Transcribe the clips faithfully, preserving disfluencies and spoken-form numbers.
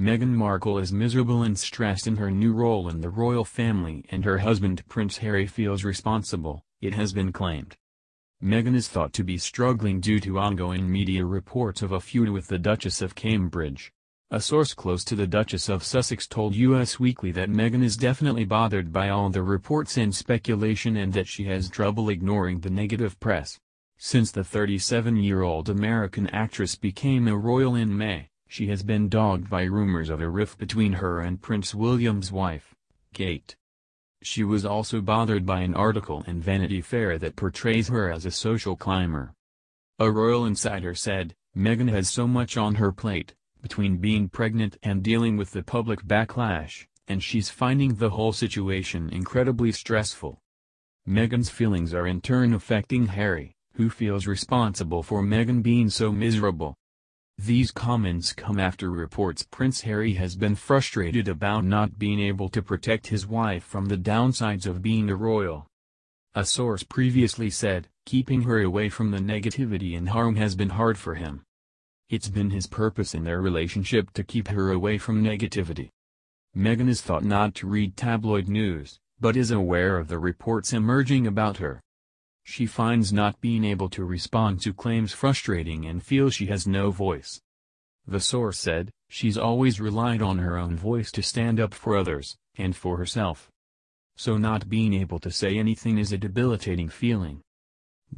Meghan Markle is miserable and stressed in her new role in the royal family, and her husband Prince Harry feels responsible, it has been claimed. Meghan is thought to be struggling due to ongoing media reports of a feud with the Duchess of Cambridge. A source close to the Duchess of Sussex told U S Weekly that Meghan is definitely bothered by all the reports and speculation, and that she has trouble ignoring the negative press. Since the thirty-seven-year-old American actress became a royal in May, she has been dogged by rumors of a rift between her and Prince William's wife, Kate. She was also bothered by an article in Vanity Fair that portrays her as a social climber. A royal insider said, "Meghan has so much on her plate, between being pregnant and dealing with the public backlash, and she's finding the whole situation incredibly stressful." Meghan's feelings are in turn affecting Harry, who feels responsible for Meghan being so miserable. These comments come after reports Prince Harry has been frustrated about not being able to protect his wife from the downsides of being a royal. A source previously said, keeping her away from the negativity and harm has been hard for him. It's been his purpose in their relationship to keep her away from negativity. Meghan is thought not to read tabloid news, but is aware of the reports emerging about her. She finds not being able to respond to claims frustrating and feels she has no voice. The source said, she's always relied on her own voice to stand up for others, and for herself. So not being able to say anything is a debilitating feeling.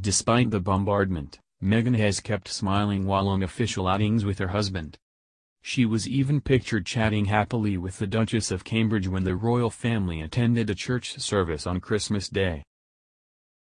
Despite the bombardment, Meghan has kept smiling while on official outings with her husband. She was even pictured chatting happily with the Duchess of Cambridge when the royal family attended a church service on Christmas Day.